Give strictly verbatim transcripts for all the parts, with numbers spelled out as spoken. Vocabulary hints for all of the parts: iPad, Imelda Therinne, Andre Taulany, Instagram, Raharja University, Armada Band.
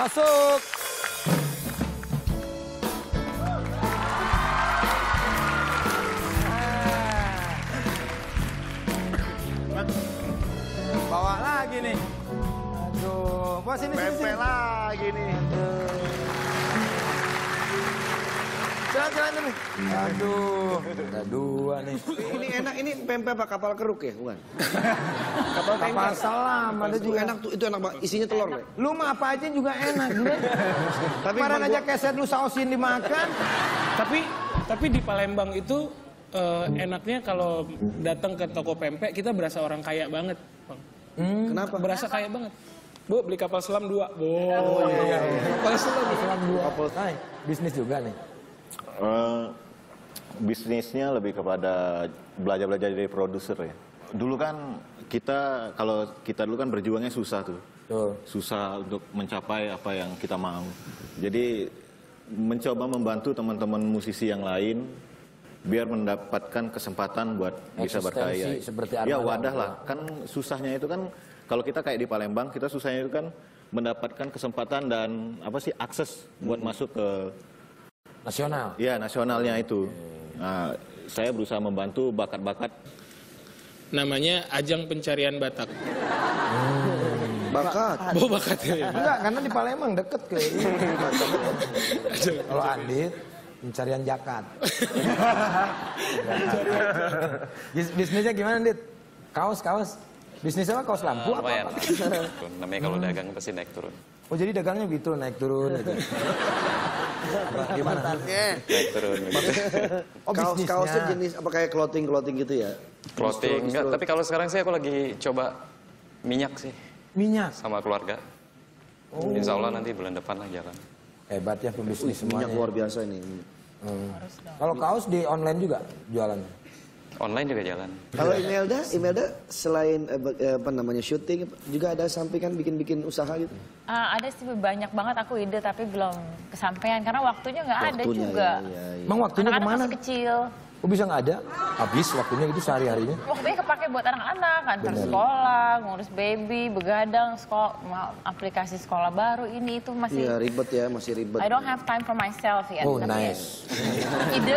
Masuk. Bawa lagi nih. Aduh, bos ini sini lagi nih. Jalan-jalan nih. Aduh, ada dua nih. Ini enak, ini pempek apa kapal keruk ya, bukan? Kapal kapal selam, ada juga enak tuh, itu enak banget. Isinya telur, Pak. Lu mah apa aja juga enak, kan? Tapi kemarin aja keset lu sausin dimakan. Tapi tapi di Palembang itu uh, enaknya kalau datang ke toko pempek kita berasa orang kaya banget, Bang. Hmm, Kenapa? Berasa kaya banget. Bu, beli kapal selam dua. Bu. Oh, iya, iya. Kapal selam, selam dua. Kapal selam. Bisnis juga nih. Uh, bisnisnya lebih kepada belajar-belajar dari produser ya. Dulu kan kita, kalau kita dulu kan berjuangnya susah tuh. Oh. Susah untuk mencapai apa yang kita mau. Jadi mencoba membantu teman-teman musisi yang lain biar mendapatkan kesempatan buat eksistensi, bisa berkarya. Seperti ya wadah lah. Kan susahnya itu kan, kalau kita kayak di Palembang, kita susahnya itu kan mendapatkan kesempatan dan apa sih akses buat hmm. masuk ke nasional. Iya, nasionalnya itu. Nah, saya berusaha membantu bakat-bakat. Namanya ajang pencarian bakat. Hmm. Bakat. Bo bakat ya. Enggak, karena di Palembang deket kayaknya. Kalau Andit pencarian jakat. Bisnisnya gimana, Andit? Kaos-kaos. Bisnis apa? Kaos lampu uh, apa? apa? Namanya kalau dagang pasti naik turun. Oh, jadi dagangnya gitu naik turun gitu. Gimana? Naik turun. Oh, kaos-kaosnya jenis apa kayak clothing-clothing gitu ya? Clothing enggak, tapi kalau sekarang sih aku lagi coba minyak sih. Minyak? Sama keluarga. Oh. Insya Allah nanti bulan depan lah jalan. Hebat ya pembisnis semuanya. Minyak luar biasa ini. Hmm. Kalau kaos di online juga jualannya? Online juga jalan. Kalau Imelda, Imelda selain apa namanya syuting juga ada sampingan bikin-bikin usaha gitu? Uh, ada sih banyak banget aku ide tapi belum kesampaian karena waktunya nggak ada juga. Iya, iya. Emang waktunya anak-anak kemana? Masih kecil. Kok bisa nggak ada? Habis waktunya itu sehari-harinya. Waktunya kepake buat anak-anak, antar sekolah, ngurus baby, begadang, sekolah, aplikasi sekolah baru ini itu masih. Iya ribet ya, masih ribet. I don't have time for myself yet. Oh tapi nice. Ide.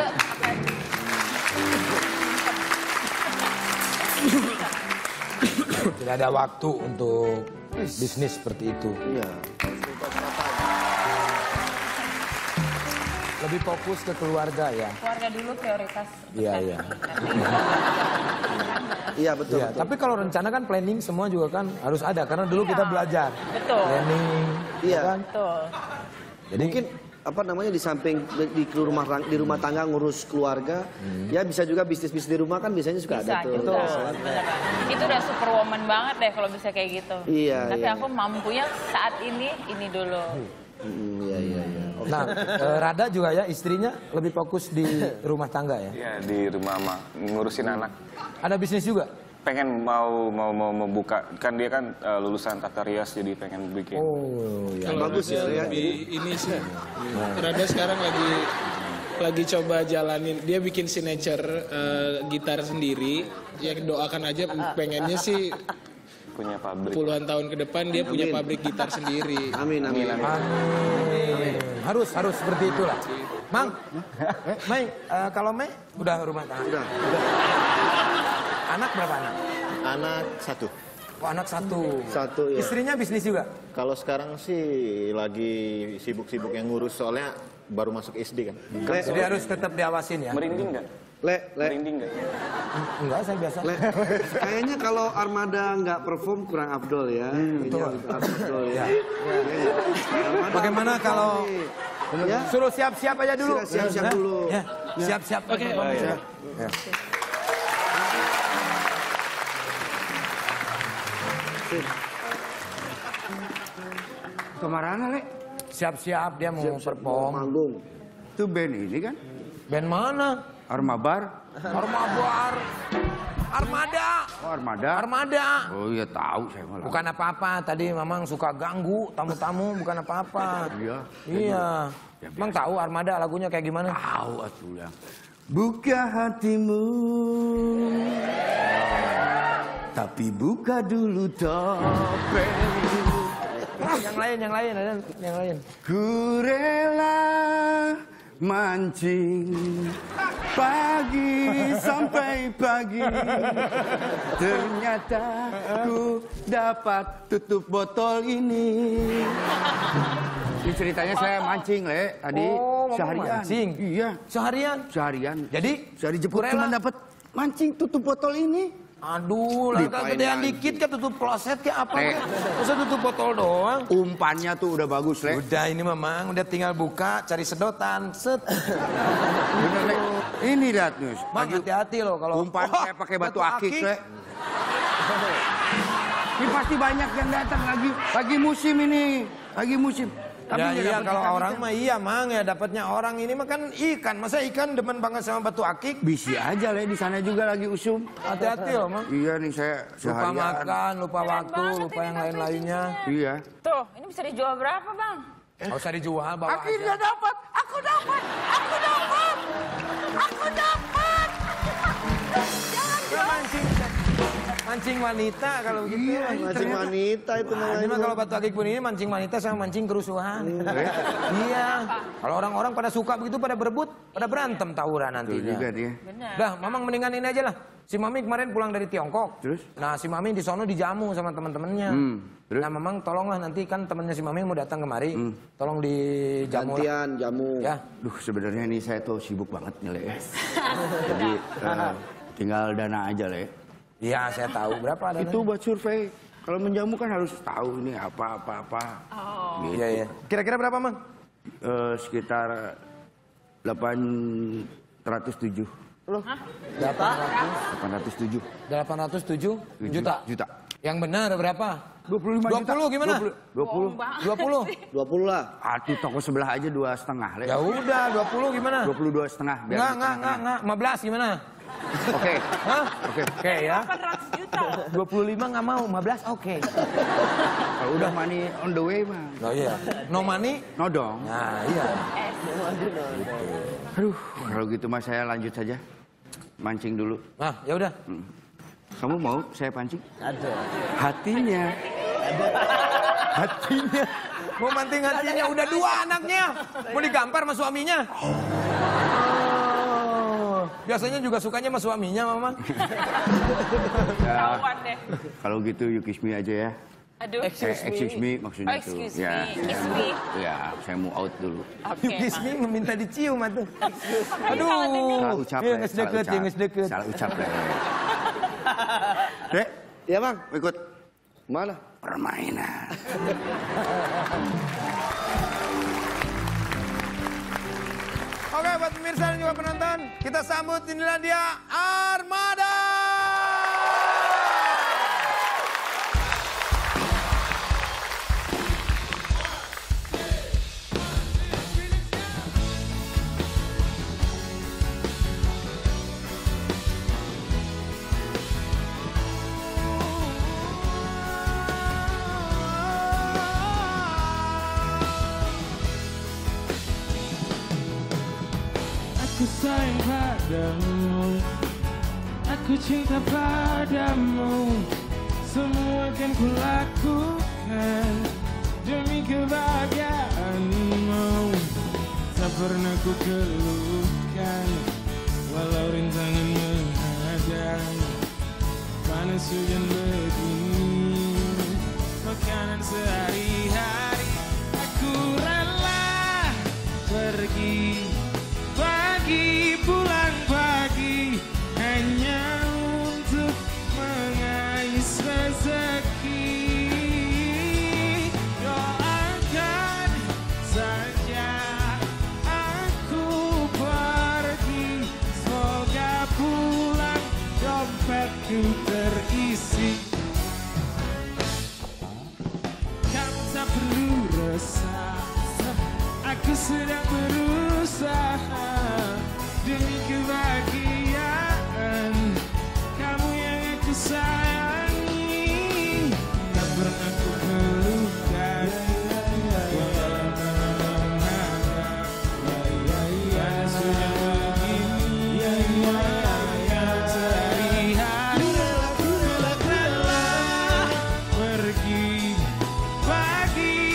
Tidak ada waktu untuk bisnis seperti itu. Iya. Lebih fokus ke keluarga ya. Keluarga dulu prioritas. Iya iya. Iya betul, ya, betul. Tapi kalau rencana kan planning semua juga kan harus ada karena dulu iya. kita belajar. Betul. Planning. Iya. Kan? Betul. Jadi mungkin apa namanya di samping di rumah di rumah tangga ngurus keluarga hmm. ya bisa juga bisnis-bisnis di rumah kan biasanya suka bisa, ada tuh. Betul. Itu udah superwoman banget deh kalau bisa kayak gitu. Iya. Tapi iya. aku mampunya saat ini ini dulu. Hmm, iya iya iya. Okay. Nah, Rada juga ya istrinya lebih fokus di rumah tangga ya. Iya, di rumah mama ngurusin hmm. anak. Ada bisnis juga? Pengen mau mau mau membuka kan dia kan uh, lulusan Tata Rias jadi pengen bikin. Oh ya. Bagus ya. Lebih ini sih. Rada sekarang lagi lagi coba jalanin dia bikin signature uh, gitar sendiri. Ya doakan aja pengennya sih punya pabrik. Puluhan tahun ke depan dia amin. punya pabrik gitar sendiri. Amin amin. amin. amin. amin. Harus harus seperti itulah. Mang. Mai uh, kalau Mai udah rumah tangga. Udah. udah. Anak berapa anak? Anak satu. Oh, anak satu. Satu ya. Istrinya bisnis juga? Kalau sekarang sih lagi sibuk-sibuk yang ngurus soalnya baru masuk S D kan. Hmm. Le, jadi harus tetap diawasin ya. Merinding nggak? Le, le. Merinding nggak? Enggak, saya biasa. Le. Kayaknya kalau Armada nggak perform kurang afdol ya. Hmm, betul. Afdol ya. ya, ya. Bagaimana kalau ya? Suruh siap-siap aja dulu. Siap-siap dulu. Siap-siap. Oke. Kemana Le? Siap-siap dia mau perform. Manggung. Itu band ini kan? Band mana? Armabar. Armabar. Armada. Oh, Armada. Armada. Oh iya tahu saya malah. Bukan apa-apa. Tadi memang suka ganggu tamu-tamu. Bukan apa-apa. Iya. Iya. Emang tahu Armada lagunya kayak gimana? Tahu atuh ya. Buka hatimu. Tapi buka dulu topeng. Yang lain, yang lain, ada yang lain. Kurela mancing pagi sampai pagi, ternyata ku dapat tutup botol ini. Ini ceritanya saya mancing, Le, tadi oh, seharian. Mancing. Iya, seharian. Seharian. Jadi sehari Jepun cuma dapat mancing tutup botol ini. Aduh, langkah gedean dikit kan tutup kloset kayak apa kan? Masa tutup botol doang. Umpannya tuh udah bagus, Le. Udah ini memang, udah tinggal buka, cari sedotan, set. Bener, Le. Ini lihat, Nus. Mang, hati-hati loh kalau umpan oh, saya pakai batu, batu akik, Le. Ini pasti banyak yang datang lagi, lagi musim ini, lagi musim. Ya, iya kalau orang mah iya mang ya dapatnya orang ini mah kan ikan. Masa ikan demen banget sama batu akik? Bisi aja Le, di sana juga lagi usum. Hati-hati loh mang. Iya nih saya lupa makan, lupa waktu, lupa yang lain-lainnya. Iya. Tuh, ini bisa dijual berapa, Bang? Enggak usah dijual, bawa aja. Akhirnya dapat. Aku dapat. Aku dapat. Aku dapat. Mancing wanita kalau begitu. Iya, mancing wanita itu namanya. Ini kalau batu akik pun ini mancing wanita sama mancing kerusuhan. Iya. Kalau orang-orang pada suka begitu pada berebut, pada berantem tawuran nantinya. Juga dia. Dah, Mamang mendingan ini aja lah. Si Mami kemarin pulang dari Tiongkok. Terus? Nah, si Mami di sono dijamu sama teman-temannya. Hmm. Nah, Mamang tolonglah nanti kan temannya si Mami mau datang kemari, hmm. tolong dijamu. Gantian lah. Jamu. Ya. Duh, sebenarnya ini saya tuh sibuk banget nih, Le. Jadi uh, tinggal dana aja, Le. Iya, saya tahu berapa ada. Itu buat survei. Kalau menjamu kan harus tahu ini apa apa apa. Oh. Gitu. Iya, iya. Kira-kira berapa, Mang? Eh, sekitar delapan ratus tujuh. Loh? Hah? delapan ratus tujuh. delapan ratus tujuh juta. Juta. Yang benar berapa? dua puluh lima juta. dua puluh gimana? dua puluh. dua puluh. dua puluh lah. Aduh, toko sebelah aja dua setengah. Ya udah, dua puluh gimana? dua puluh dua setengah. Enggak, enggak, enggak, lima belas gimana? Oke, oke ya. delapan ratus juta. dua puluh lima nggak mau, lima belas oke. Kalau udah money on the way mah. Oh iya. No money, no dong. Nah iya. Aduh, kalau gitu mas saya lanjut saja mancing dulu. Nah ya udah. Kamu mau saya pancing? Ada. Hatinya. Ada. Hatinya. Mau mancing hatinya udah dua anaknya. Mau digampar sama suaminya. Biasanya juga sukanya sama suaminya, Mama. Ketahuan deh. Kalau gitu, you kiss me aja ya. Aduh. Excuse me. Excuse me maksudnya itu. Excuse me. Kiss me. Ya, saya mau out dulu. You kiss me meminta dicium, aduh. Aduh. Salah ucap, ya. Salah ucap, ya. Dek. Iya, Bang. Ikut. Mana? Permainan. Oke, buat pemirsa dan juga penonton, kita sambut inilah dia Armada. Aku sayang padamu, aku cinta padamu. Semua akan kulakukan demi kebahagiaanmu. Tak pernah ku keluhkan walau rintangan menghadang. Panas hujan begini, makanan sehari-hari. Aku rela pergi pagi, pulang pagi, hanya untuk mengais rezeki. Doakan saja aku pergi, semoga pulang dompetku terisi. Kamu tak perlu resah, aku sedang berusaha demi kebahagiaan kamu yang aku sayangi. Tak pernah ku pelukan karena sudah begini sehari-hari. Rela, rela pergi pagi.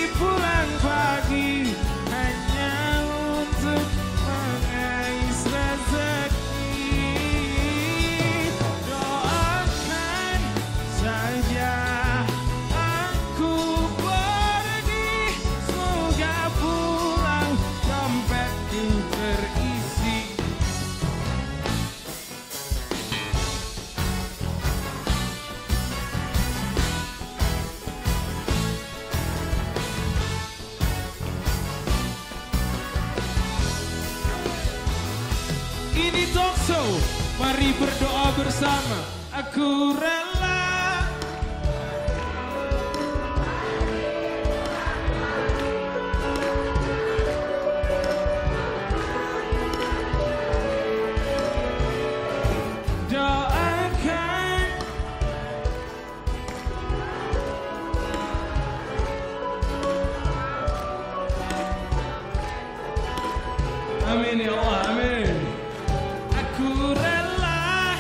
Mari berdoa bersama. Aku rela. Doakan. Amin ya Allah, amin. Aku rela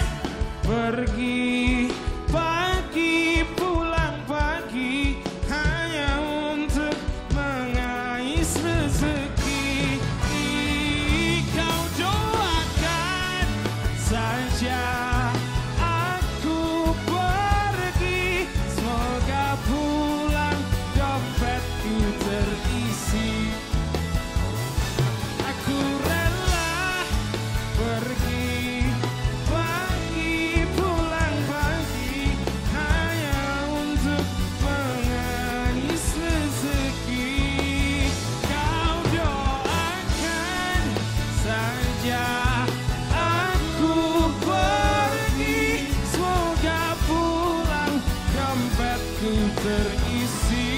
pergi pagi pulang pagi hanya untuk mengais rezeki. Kau doakan saja aku pergi, semoga pulang dompetku terisi. Aku rela pergi terisi,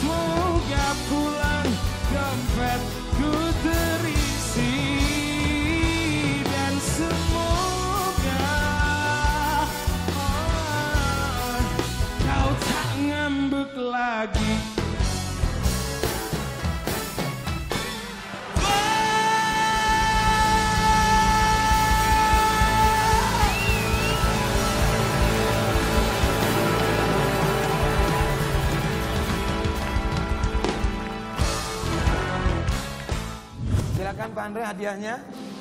semoga pulang dompetku terisi, dan semoga oh, kau tak ngambek lagi. Silakan Pak Andre hadiahnya.